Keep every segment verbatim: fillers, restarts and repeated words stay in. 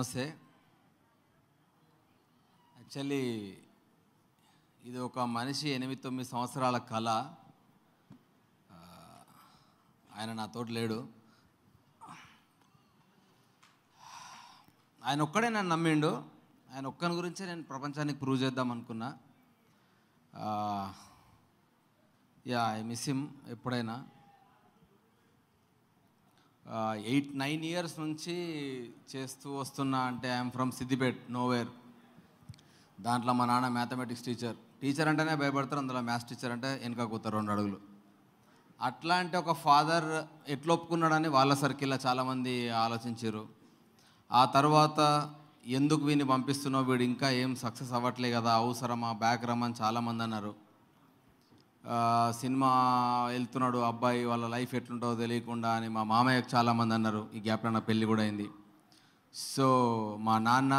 నమస్తే. యాక్చువల్లీ ఇది ఒక మనిషి ఎనిమిది తొమ్మిది సంవత్సరాల కళ. ఆయన నాతోటి లేడు, ఆయన ఒక్కడే నన్ను నమ్మిండు. ఆయన ఒక్కని గురించే నేను ప్రపంచానికి ప్రూవ్ చేద్దాం అనుకున్నా. Yeah, I miss him. ఎప్పుడైనా ఎయిట్ నైన్ ఇయర్స్ నుంచి చేస్తూ వస్తున్నా. అంటే ఐఎమ్ ఫ్రమ్ సిద్దిపేట్, నోవేర్. దాంట్లో మా నాన్న మ్యాథమెటిక్స్ టీచర్. టీచర్ అంటేనే భయపడతారు, అందులో మ్యాథ్స్ టీచర్ అంటే వెనక కూతారు రెండు అడుగులు. అట్లాంటి ఒక ఫాదర్ ఎట్లా ఒప్పుకున్నాడని వాళ్ళ సర్కిల్లో చాలామంది ఆలోచించారు. ఆ తర్వాత ఎందుకు వీని పంపిస్తున్నావు, వీడు ఇంకా ఏం సక్సెస్ అవ్వట్లే కదా, అవసరమా, బ్యాక్ రమ్మని చాలామంది అన్నారు. సినిమా వెళ్తున్నాడు అబ్బాయి, వాళ్ళ లైఫ్ ఎట్లుంటుందో తెలియకుండా అని మా మామయ్యకు చాలామంది అన్నారు. ఈ గ్యాప్లో నా పెళ్ళి కూడా అయింది. సో మా నాన్న,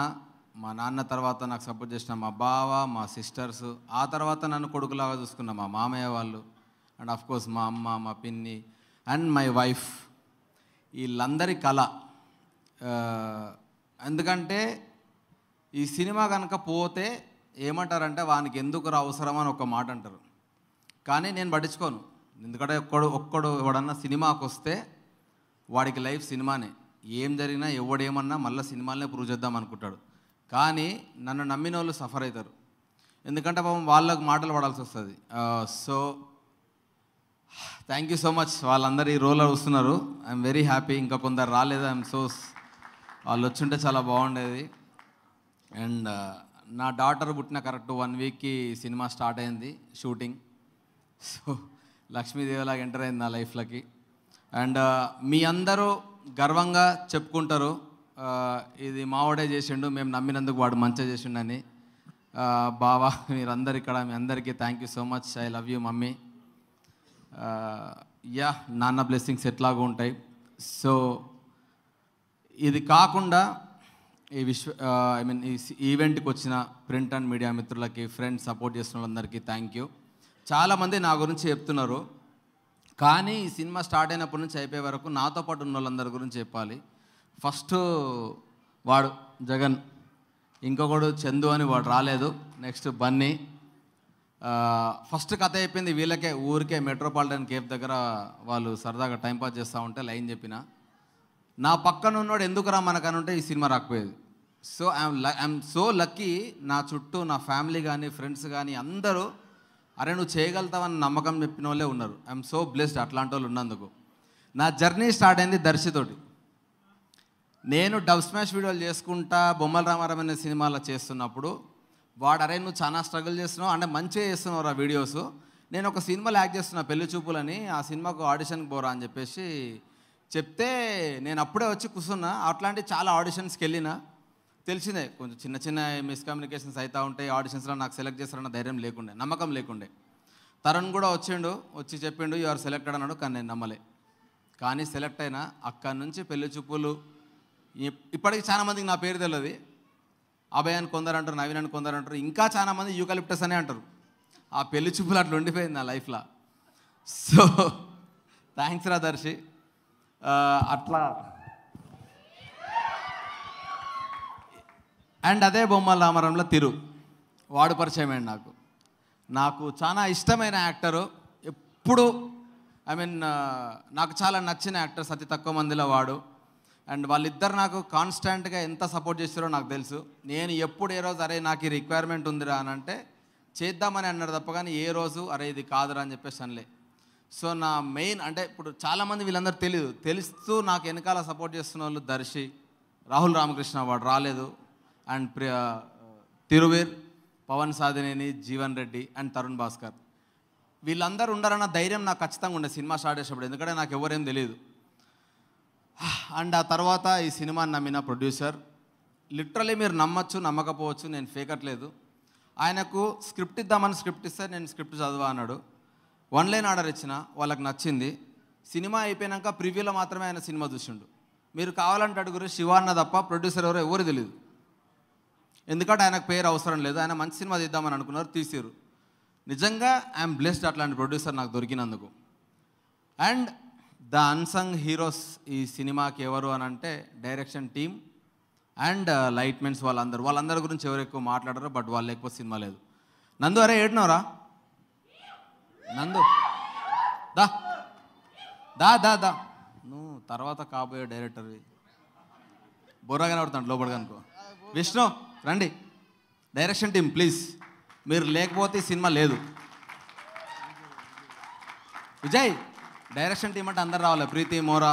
మా నాన్న తర్వాత నాకు సపోర్ట్ చేసిన మా బావ, మా సిస్టర్స్, ఆ తర్వాత నన్ను కొడుకులాగా చూసుకున్న మా మామయ్య వాళ్ళు, అండ్ ఆఫ్ కోర్స్ మా అమ్మ, మా పిన్ని అండ్ మై వైఫ్, వీళ్ళందరి కళ. ఎందుకంటే ఈ సినిమా కనుక పోతే ఏమంటారంటే, వానికి ఎందుకు రా అవసరం అని ఒక మాట అంటారు. కానీ నేను పట్టించుకోను. ఎందుకంటే ఒక్కడు ఒక్కడు ఎవడన్నా సినిమాకి వస్తే వాడికి లైఫ్ సినిమానే. ఏం జరిగినా ఎవడేమన్నా మళ్ళీ సినిమాలనే ప్రూవ్ చేద్దాం అనుకుంటాడు. కానీ నన్ను నమ్మిన వాళ్ళు సఫర్ అవుతారు, ఎందుకంటే పాపం వాళ్ళకు మాటలు పడాల్సి వస్తుంది. So thank you so much. వాళ్ళందరూ ఈ రోల్లో వస్తున్నారు, ఐఎమ్ వెరీ హ్యాపీ. ఇంకా కొందరు రాలేదు, ఐఎమ్ సో వాళ్ళు వచ్చుంటే చాలా బాగుండేది. అండ్ నా డాటర్ పుట్టిన కరెక్ట్ వన్ వీక్కి సినిమా స్టార్ట్ అయింది షూటింగ్. సో లక్ష్మీదేవిలాగా ఎంటర్ అయింది నా లైఫ్లోకి. అండ్ మీ అందరూ గర్వంగా చెప్పుకుంటారు, ఇది మావాడే చేసిండు, మేము నమ్మినందుకు వాడు మంచిగా చేసిండని. బావా, మీరందరు ఇక్కడ, మీ అందరికీ thank you so much. I love you mummy. Yeah, నాన్న బ్లెస్సింగ్స్ ఎట్లాగూ ఉంటాయి. సో ఇది కాకుండా ఈ విశ్వ ఐ మీన్ ఈ ఈవెంట్కి వచ్చిన ప్రింట్ అండ్ మీడియా మిత్రులకి, ఫ్రెండ్స్, సపోర్ట్ చేసిన వాళ్ళందరికీ థ్యాంక్ యూ. చాలామంది నా గురించి చెప్తున్నారు, కానీ ఈ సినిమా స్టార్ట్ అయినప్పటి నుంచి అయిపోయే వరకు నాతో పాటు ఉన్న వాళ్ళందరి గురించి చెప్పాలి. ఫస్ట్ వాడు జగన్, ఇంకొకడు చందు అని, వాడు రాలేదు. నెక్స్ట్ బన్నీ. ఫస్ట్ కథ అయిపోయింది వీళ్ళకే. ఊరికే మెట్రోపాలిటన్ కేఫ్ దగ్గర వాళ్ళు సరదాగా టైంపాస్ చేస్తూ ఉంటే లైన్ చెప్పిన, నా పక్కన ఉన్నోడు ఎందుకు రా మనకని ఉంటే ఈ సినిమా రాకపోయేది. So I'm I'm so lucky. నా చుట్టూ నా ఫ్యామిలీ కానీ, ఫ్రెండ్స్ కానీ అందరూ అరే నువ్వు చేయగలుగుతావని నమ్మకం చెప్పిన వాళ్ళే ఉన్నారు. ఐఎమ్ సో బ్లెస్డ్ అట్లాంటి వాళ్ళు ఉన్నందుకు. నా జర్నీ స్టార్ట్ అయింది దర్శితోటి. నేను డబ్ స్మాష్ వీడియోలు చేసుకుంటా బొమ్మల రామారావు అనే సినిమాలో చేస్తున్నప్పుడు వాడు అరే నువ్వు చాలా స్ట్రగుల్ చేస్తున్నావు, అంటే మంచిగా చేస్తున్నావు రా వీడియోస్. నేను ఒక సినిమాలో యాక్ట్ చేస్తున్నా, పెళ్లి చూపులని, ఆ సినిమాకు ఆడిషన్కి పోరా అని చెప్పేసి చెప్తే నేను అప్పుడే వచ్చి కూర్చున్నా. అట్లాంటి చాలా ఆడిషన్స్కి వెళ్ళినా తెలిసిందే, కొంచెం చిన్న చిన్న మిస్కమ్యూనికేషన్స్ అవుతూ ఉంటాయి. ఆడిషన్స్లో నాకు సెలెక్ట్ చేస్తారన్న ధైర్యం లేకుండే, నమ్మకం లేకుండే. తరుణ్ కూడా వచ్చిండు, వచ్చి చెప్పిండు యు ఆర్ సెలెక్టెడ్ అన్నాడు, కానీ నేను నమ్మలే. కానీ సెలెక్ట్ అయినా. అక్కడి నుంచి పెళ్లి చూపులు ఇప్పటికి చాలామందికి నా పేరు తెలియదు. అభయ్ అని కొందరు అంటారు, నవీన్ అని కొందరు అంటారు, ఇంకా చాలామంది యూకలిప్టస్ అనే అంటారు. ఆ పెళ్లి చూపులు అట్లా ఉండిపోయింది నా లైఫ్లో. సో థ్యాంక్స్ రా దర్శి. అట్లా అండ్ అదే బొమ్మల రామారాంలో తిరు వాడు పరిచయం అండి. నాకు నాకు చాలా ఇష్టమైన యాక్టరు. ఎప్పుడు ఐ మీన్ నాకు చాలా నచ్చిన యాక్టర్స్ అతి తక్కువ మందిలో వాడు. అండ్ వాళ్ళిద్దరు నాకు కాన్స్టాంట్గా ఎంత సపోర్ట్ చేస్తారో నాకు తెలుసు. నేను ఎప్పుడు ఏ రోజు అరే నాకు ఈ రిక్వైర్మెంట్ ఉందిరా అని అంటే చేద్దామని అన్నారు తప్ప, కానీ ఏ రోజు అరే ఇది కాదురా అని చెప్పేసి అనలే. సో నా మెయిన్ అంటే ఇప్పుడు చాలామంది వీళ్ళందరూ తెలియదు, తెలుస్తూ నాకు వెనకాల సపోర్ట్ చేస్తున్న వాళ్ళు దర్శి, రాహుల్ రామకృష్ణ వాడు రాలేదు, అండ్ ప్రియ తిరువేర్, పవన్ సాధినేని, జీవన్ రెడ్డి అండ్ తరుణ్ భాస్కర్. వీళ్ళందరూ ఉండాలన్న ధైర్యం నాకు ఖచ్చితంగా ఉండే సినిమా స్టార్ట్ చేసేటప్పుడు, ఎందుకంటే నాకు ఎవరేం తెలియదు. అండ్ ఆ తర్వాత ఈ సినిమాని నమ్మిన ప్రొడ్యూసర్, లిటరలీ మీరు నమ్మచ్చు నమ్మకపోవచ్చు, నేను ఫేకట్లేదు. ఆయనకు స్క్రిప్ట్ ఇద్దామని స్క్రిప్ట్ ఇస్తే నేను స్క్రిప్ట్ చదవా అన్నాడు. ఆన్లైన్ ఆర్డర్ ఇచ్చిన, వాళ్ళకి నచ్చింది. సినిమా అయిపోయినాక ప్రివ్యూలో మాత్రమే ఆయన సినిమా చూసిండు. మీరు కావాలంటే అడుగురు, శివాన్న తప్ప ప్రొడ్యూసర్ ఎవరు ఎవరు తెలియదు. ఎందుకంటే ఆయనకు పేరు అవసరం లేదు, ఆయన మంచి సినిమా తీద్దామని అనుకున్నారు, తీసారు. నిజంగా ఐఎమ్ బ్లెస్డ్ అట్లాంటి ప్రొడ్యూసర్ నాకు దొరికినందుకు. అండ్ ద అన్సంగ్ హీరోస్ ఈ సినిమాకి ఎవరు అని అంటే డైరెక్షన్ టీమ్, అండ్ లైట్మెన్స్ వాళ్ళందరూ వాళ్ళందరి గురించి ఎవరు ఎక్కువ మాట్లాడారో బట్ వాళ్ళు ఎక్కువ సినిమా లేదు. నందు అరే ఏడినవరా నందు దా దా దా దా నువ్వు తర్వాత కాబోయే డైరెక్టర్వి బొర్రగా కనబడుతాడు లోపలికి అనుకో. విష్ణు రండి, డైరెక్షన్ టీమ్ ప్లీజ్, మీరు లేకపోతే సినిమా లేదు. విజయ్ డైరెక్షన్ టీమ్ అంటే అందరు రావాలి, Preethi Mora.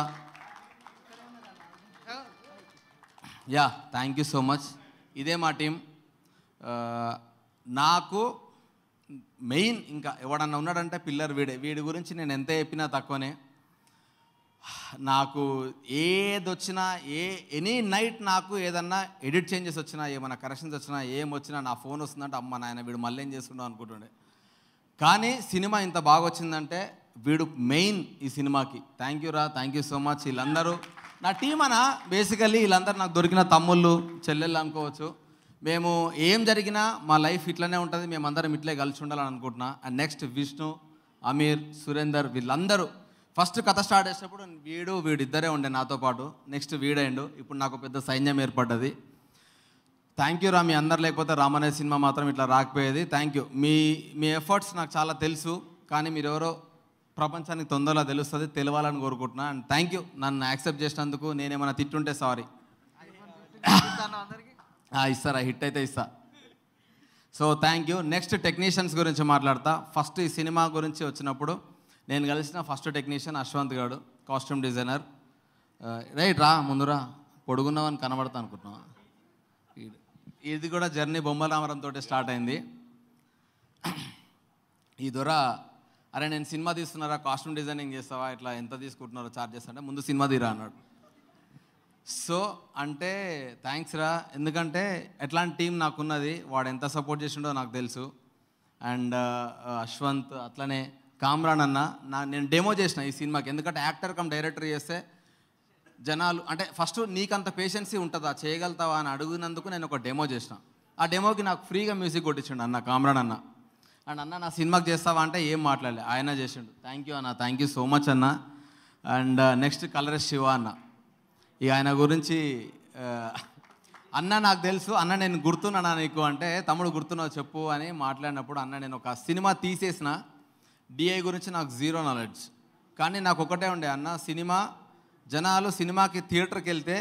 Yeah thank you so much. ఇదే మా టీం. నాకు మెయిన్ ఇంకా ఎవడన్నా ఉన్నాడంటే పిల్లర్ వీడే. వీడి గురించి నేను ఎంత చెప్పినా తక్కువనే. నాకు ఏదొచ్చినా ఏ ఎనీ నైట్ నాకు ఏదన్నా ఎడిట్ చేంజెస్ వచ్చినా ఏమైనా కరెక్షన్స్ వచ్చినా ఏం వచ్చినా నా ఫోన్ వస్తుందంటే అమ్మ నాయన వీడు మళ్ళీ ఏం చేసుకున్నాం అనుకుంటుండే. కానీ సినిమా ఇంత బాగా వచ్చిందంటే వీడు మెయిన్ ఈ సినిమాకి. థ్యాంక్ యూ రా, థ్యాంక్ యూ సో మచ్. వీళ్ళందరూ నా టీం అనా, బేసికల్లీ వీళ్ళందరూ నాకు దొరికిన తమ్ముళ్ళు చెల్లెళ్ళు అనుకోవచ్చు. మేము ఏం జరిగినా మా లైఫ్ ఇట్లనే ఉంటుంది, మేమందరం ఇట్లే కలిసి ఉండాలని అనుకుంటున్నా. అండ్ నెక్స్ట్ విష్ణు, అమీర్, సురేందర్ వీళ్ళందరూ ఫస్ట్ కథ స్టార్ట్ చేసినప్పుడు వీడు వీడిద్దరే ఉండే నాతో పాటు. నెక్స్ట్ వీడైండు, ఇప్పుడు నాకు పెద్ద సైన్యం ఏర్పడ్డది. థ్యాంక్ యూ రా, మీ అందరు లేకపోతే రామనే సినిమా మాత్రం ఇట్లా రాకపోయేది. థ్యాంక్ యూ, మీ మీ ఎఫర్ట్స్ నాకు చాలా తెలుసు, కానీ మీరెవరో ప్రపంచానికి తొందరలో తెలుస్తుంది, తెలవాలని కోరుకుంటున్నా. అండ్ థ్యాంక్ యూ నన్ను యాక్సెప్ట్ చేసినందుకు. నేనేమైనా తిట్టుంటే సారీ, ఇస్తారా హిట్ అయితే ఇస్తా. So thank you. Next technicians గురించి మాట్లాడతా. ఫస్ట్ ఈ సినిమా గురించి వచ్చినప్పుడు నేను కలిసిన ఫస్ట్ టెక్నీషియన్ అశ్వంత్ గారు, కాస్ట్యూమ్ డిజైనర్. రైట్ రా ముందురా, పొడుగున్నావని కనబడతా అనుకుంటున్నావా? ఇది కూడా జర్నీ బొమ్మరామరంతో స్టార్ట్ అయింది. ఈ దొర అరే నేను సినిమా తీస్తున్నారా, కాస్ట్యూమ్ డిజైనింగ్ చేస్తావా, ఇట్లా ఎంత తీసుకుంటున్నారో చార్జెస్ అంటే ముందు సినిమా తీరా అన్నాడు. సో అంటే థ్యాంక్స్ రా, ఎందుకంటే ఎట్లాంటి టీం నాకున్నది, వాడు ఎంత సపోర్ట్ చేసిండో నాకు తెలుసు. అండ్ అశ్వంత్, అట్లనే కామ్రాన్ అన్న, నా నేను డెమో చేసిన ఈ సినిమాకి. ఎందుకంటే యాక్టర్ కమ్ డైరెక్టర్ చేస్తే జనాలు అంటే ఫస్ట్ నీకంత పేషెన్సీ ఉంటుందా, చేయగలుగుతావా అని అడిగినందుకు నేను ఒక డెమో చేసిన. ఆ డెమోకి నాకు ఫ్రీగా మ్యూజిక్ కొట్టించండు అన్న, కామ్రాన్ అన్న. అండ్ అన్న నా సినిమాకి చేస్తావా అంటే ఏం మాట్లాడలే, ఆయన చేసిండు. థ్యాంక్ యూ అన్న, థ్యాంక్ యూ సో మచ్ అన్న. అండ్ నెక్స్ట్ కలర్ శివ అన్న. ఇక ఆయన గురించి అన్న నాకు తెలుసు, అన్న నేను గుర్తున్నానా నీకు అంటే తమ్ముడు గుర్తున్నావు చెప్పు అని మాట్లాడినప్పుడు అన్న నేను ఒక సినిమా తీసేసిన, డిఐ గురించి నాకు జీరో నాలెడ్జ్, కానీ నాకు ఒకటే ఉండే అన్న సినిమా, జనాలు సినిమాకి థియేటర్కి వెళ్తే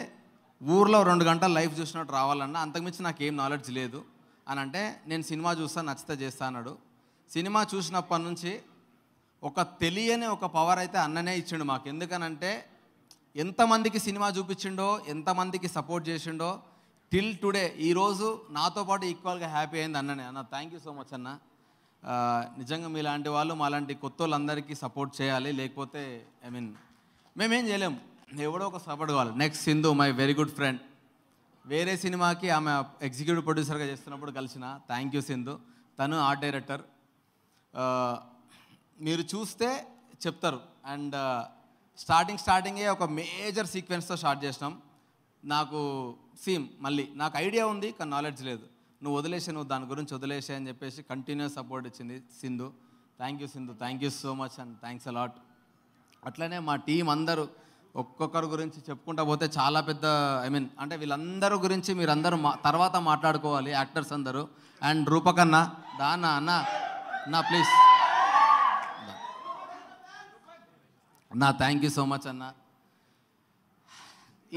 ఊర్లో రెండు గంటలు లైఫ్ చూసినట్టు రావాలన్న, అంతకుమించి నాకు ఏం నాలెడ్జ్ లేదు అని అంటే నేను సినిమా చూస్తాను నచ్చితే చేస్తా అన్నాడు. సినిమా చూసినప్పటి నుంచి ఒక తెలియని ఒక పవర్ అయితే అన్ననే ఇచ్చిండు మాకు. ఎందుకనంటే ఎంతమందికి సినిమా చూపించిండో, ఎంతమందికి సపోర్ట్ చేసిండో, టిల్ టుడే ఈరోజు నాతో పాటు ఈక్వల్గా హ్యాపీ అయింది అన్ననే. అన్న థ్యాంక్ యూ సో మచ్ అన్న. నిజంగా మీలాంటి వాళ్ళు మాలాంటి కొత్త వాళ్ళందరికీ సపోర్ట్ చేయాలి, లేకపోతే ఐ మీన్ మేమేం చేయలేము, ఎవడో ఒక సపోర్ట్ కావాలి. Next Sindhu, my very good friend. వేరే సినిమాకి ఆమె ఎగ్జిక్యూటివ్ ప్రొడ్యూసర్గా చేస్తున్నప్పుడు కలిసిన. థ్యాంక్ యూ సింధు, తను ఆర్ట్ డైరెక్టర్. మీరు చూస్తే చెప్తారు. అండ్ స్టార్టింగ్ స్టార్టింగే ఒక మేజర్ సీక్వెన్స్తో స్టార్ట్ చేసినాం. నాకు సీమ్ మళ్ళీ నాకు ఐడియా ఉంది కానీ నాలెడ్జ్ లేదు. నువ్వు వదిలేసే, నువ్వు దాని గురించి వదిలేసే అని చెప్పేసి కంటిన్యూస్ సపోర్ట్ ఇచ్చింది Sindhu. Thank you Sindhu, thank you so much and thanks a lot. అట్లనే మా టీం అందరూ ఒక్కొక్కరి గురించి చెప్పుకుంటా పోతే చాలా పెద్ద ఐ మీన్ అంటే వీళ్ళందరి గురించి మీరందరూ మా తర్వాత మాట్లాడుకోవాలి, యాక్టర్స్ అందరూ. అండ్ రూపకన్నా దానా అన్న నా ప్లీజ్ నా థ్యాంక్ యూ సో మచ్ అన్న.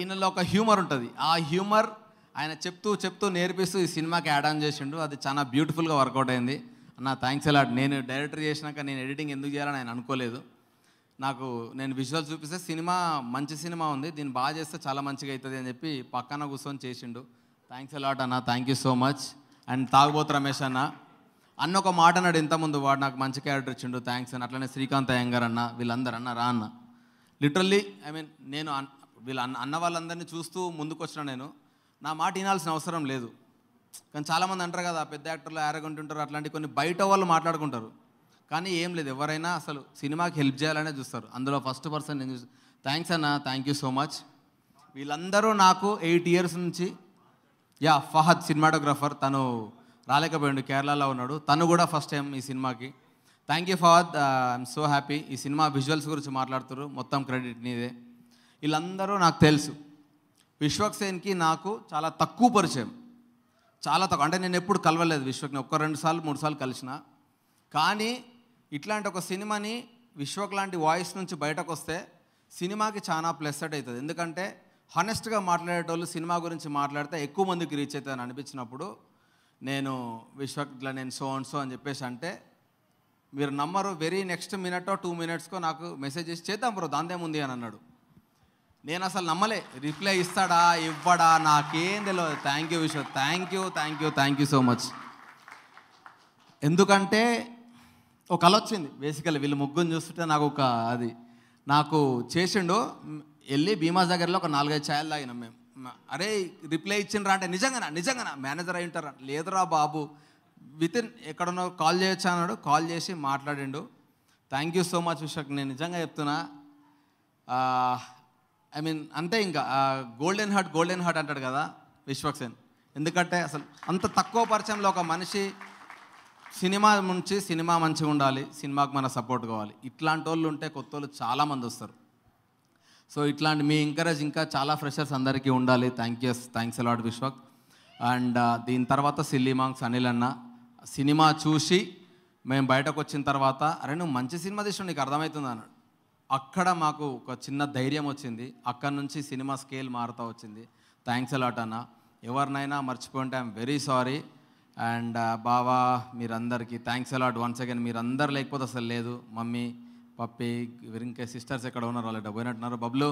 ఈయనలో ఒక హ్యూమర్ ఉంటుంది, ఆ హ్యూమర్ ఆయన చెప్తూ చెప్తూ నేర్పిస్తూ ఈ సినిమాకి యాడ్ ఆన్ చేసిండు, అది చాలా బ్యూటిఫుల్గా వర్కౌట్ అయింది అన్న. Thanks a lot. నేను డైరెక్టర్ చేసినాక నేను ఎడిటింగ్ ఎందుకు చేయాలని ఆయన అనుకోలేదు. నాకు నేను విజువల్ చూపిస్తే సినిమా మంచి సినిమా ఉంది, దీన్ని బాగా చేస్తే చాలా మంచిగా అవుతుంది అని చెప్పి పక్కన కూర్చొని చేసిండు. థ్యాంక్స్ అలాట్ అన్న, thank you so much. And తాగుబోతు రమేష్ అన్న, అన్న ఒక మాట అన్నాడు ఇంతకుముందు, వాడు నాకు మంచి క్యారెక్టర్ ఇచ్చిండు థ్యాంక్స్ అని. అట్లనే శ్రీకాంత్ అయ్యంగారు అన్న, వీళ్ళందరూ అన్న రా అన్న. లిటరల్లీ ఐ మీన్ నేను వీళ్ళ అన్న అన్న వాళ్ళందరినీ చూస్తూ ముందుకు వచ్చిన, నేను నా మాట వినాల్సిన అవసరం లేదు. కానీ చాలామంది అంటారు కదా పెద్ద యాక్టర్లు యారగంట ఉంటారు అట్లాంటి కొన్ని బయట వాళ్ళు మాట్లాడుకుంటారు, కానీ ఏం లేదు, ఎవరైనా అసలు సినిమాకి హెల్ప్ చేయాలనే చూస్తారు. అందులో ఫస్ట్ పర్సన్ నేను చూసి థ్యాంక్స్ అన్న, థ్యాంక్ యూ సో మచ్. వీళ్ళందరూ నాకు ఎయిట్ ఇయర్స్ నుంచి. యా ఫహద్ సినిమాటోగ్రాఫర్, తను రాలేకపోయాడు, కేరళలో ఉన్నాడు, తను కూడా ఫస్ట్ టైం ఈ సినిమాకి. Thank you Fahad, I'm so happy. ఈ సినిమా విజువల్స్ గురించి మాట్లాడుతారు, మొత్తం క్రెడిట్ నీదే. వీళ్ళందరూ నాకు తెలుసు, విశ్వక్ సేన్కి నాకు చాలా తక్కువ పరిచయం, చాలా తక్కువ. అంటే నేను ఎప్పుడు కలవలేదు విశ్వక్ని, ఒక్క రెండు సార్లు మూడు సార్లు కలిసిన. కానీ ఇట్లాంటి ఒక సినిమాని విశ్వక్ లాంటి వాయిస్ నుంచి బయటకు వస్తే సినిమాకి చాలా ప్లస్ అట్ అవుతుంది. ఎందుకంటే హానెస్ట్గా మాట్లాడేటోళ్ళు సినిమా గురించి మాట్లాడితే ఎక్కువ మందికి రీచ్ అవుతుందని అనిపించినప్పుడు నేను విశ్వక్ ఇట్లా నేను సో అండ్ సో అని చెప్పేసి అంటే, మీరు నమ్మరు, వెరీ నెక్స్ట్ మినిట్ టూ మినిట్స్కో నాకు మెసేజ్ చేసి చేద్దాం బ్రో దాందేముంది అని అన్నాడు. నేను అసలు నమ్మలే, రిప్లై ఇస్తాడా ఇవ్వడా నాకేం తెలియదు. Thank you Vishwak, thank you thank you thank you so much. ఎందుకంటే ఒక కళ వచ్చింది బేసికలీ, వీళ్ళు ముగ్గురు చూస్తుంటే నాకు ఒక అది నాకు చేసిండు. వెళ్ళి భీమా దగ్గరలో ఒక నాలుగైదు ఛాయలు తాగినాం మేము. అరే రిప్లై ఇచ్చిండ్రా అంటే, నిజంగానా నిజంగానా మేనేజర్ అయి ఉంటారా, లేదురా బాబు విత్ ఇన్ ఎక్కడన్నా కాల్ చేయొచ్చా అన్నాడు. కాల్ చేసి మాట్లాడిండు. Thank you so much Vishwak, నేను నిజంగా చెప్తున్నా. ఐ మీన్ అంతే, ఇంకా గోల్డెన్ హార్ట్ గోల్డెన్ హార్ట్ అంటాడు కదా విశ్వక్ సేన్. ఎందుకంటే అసలు అంత తక్కువ పరిచయంలో ఒక మనిషి సినిమా నుంచి, సినిమా మంచిగా ఉండాలి, సినిమాకి మన సపోర్ట్ కావాలి, ఇట్లాంటి వాళ్ళు ఉంటే కొత్త వాళ్ళు చాలామంది వస్తారు. సో ఇట్లాంటి మీ ఎంకరేజ్ ఇంకా చాలా ఫ్రెషర్స్ అందరికీ ఉండాలి. Thank you, thanks a lot Vishwak. And దీని తర్వాత సిల్లీ మాంగ్స్ అనిల్ అన్న, సినిమా చూసి మేము బయటకు వచ్చిన తర్వాత అరే నువ్వు మంచి సినిమా తీసు నీకు అర్థమవుతుంది అన్నాడు. అక్కడ మాకు ఒక చిన్న ధైర్యం వచ్చింది. అక్కడ నుంచి సినిమా స్కేల్ మారుతూ వచ్చింది. థ్యాంక్స్ అలాట్ అన్న. ఎవరినైనా మర్చిపోయింటే ఐఎమ్ వెరీ సారీ. అండ్ బావా మీరందరికీ థ్యాంక్స్ అలాట్ వన్స్ అగైన్. మీరందరు లేకపోతే అసలు లేదు. మమ్మీ, పప్పి, ఇంకా సిస్టర్స్ ఎక్కడ ఉన్నారు, వాళ్ళు ఎక్కడ పోయినట్టున్నారు. Bablu,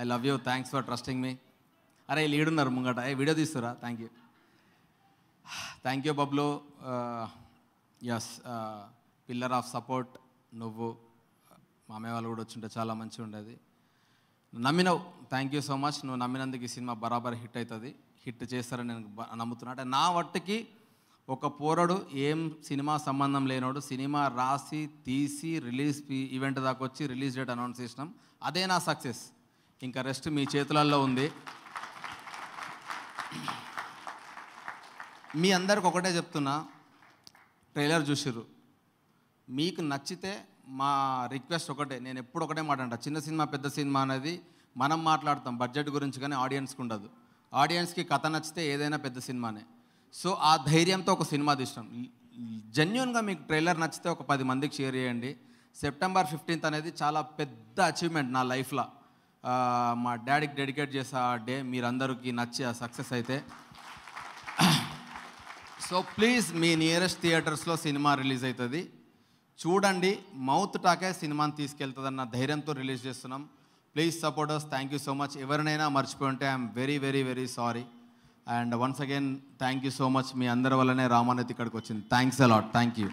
I love you, thanks for trusting me. అరే వీళ్ళు ఈడున్నారు ముంగట, ఏ వీడియో తీస్తురా. Thank you thank you Bablu. Yes, pillar of support నువ్వు. మా అమ్మాయి వాళ్ళు కూడా వచ్చుంటే చాలా మంచిగా ఉండేది. నమ్మినవు, థ్యాంక్ యూ సో మచ్. నువ్వు నమ్మినందుకు ఈ సినిమా బరాబర్ హిట్ అవుతుంది, హిట్ చేస్తారని నేను నమ్ముతున్నా. అంటే నా వట్టుకి ఒక పోరడు, ఏం సినిమా సంబంధం లేనోడు, సినిమా రాసి తీసి రిలీజ్ ఈవెంట్ దాకా వచ్చి రిలీజ్ డేట్ అనౌన్స్ చేసినాం. అదే నా సక్సెస్. ఇంకా రెస్ట్ మీ చేతులలో ఉంది. మీ అందరికి ఒకటే చెప్తున్నా, ట్రైలర్ చూసిర్రు, మీకు నచ్చితే మా రిక్వెస్ట్ ఒకటే, నేను ఎప్పుడు ఒకటే మాట అంట, చిన్న సినిమా పెద్ద సినిమా అనేది మనం మాట్లాడతాం బడ్జెట్ గురించి, కానీ ఆడియన్స్కి ఉండదు. ఆడియన్స్కి కథ నచ్చితే ఏదైనా పెద్ద సినిమానే. సో ఆ ధైర్యంతో ఒక సినిమా తీసినాం. జెన్యున్గా మీకు ట్రైలర్ నచ్చితే ఒక పది మందికి షేర్ చేయండి. సెప్టెంబర్ ఫిఫ్టీన్త్ అనేది చాలా పెద్ద అచీవ్మెంట్ నా లైఫ్లో. మా డాడీకి డెడికేట్ చేసే ఆ డే మీరందరికీ నచ్చి ఆ సక్సెస్ అయితే. సో ప్లీజ్ మీ నియరెస్ట్ థియేటర్స్లో సినిమా రిలీజ్ అవుతుంది, చూడండి. మౌత్ టాకే సినిమాని తీసుకెళ్తుందన్న ధైర్యంతో రిలీజ్ చేస్తున్నాం. Please support us. Thank you so much. ఎవరినైనా మర్చిపోయింటే I'm very very very sorry. And once again thank you so much. మీ అందరి వల్లనే రామానేతి ఇక్కడికి వచ్చింది. Thanks a lot. Thank you.